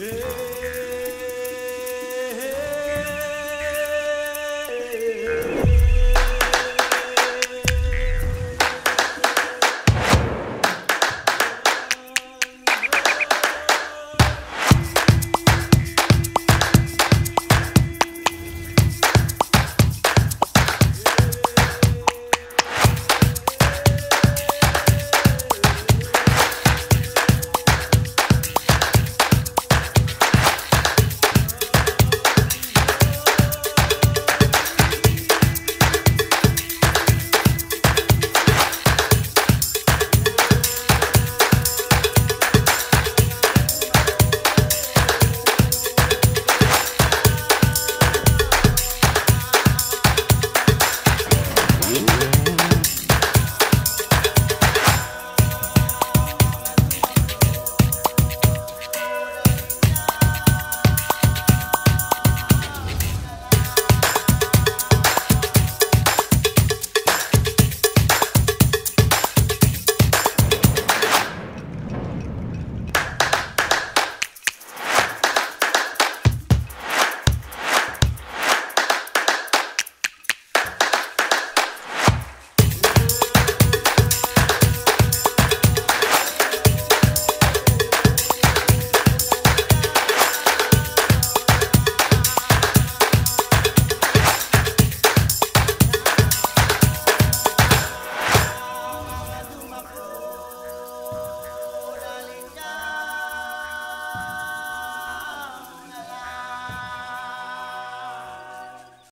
Yeah.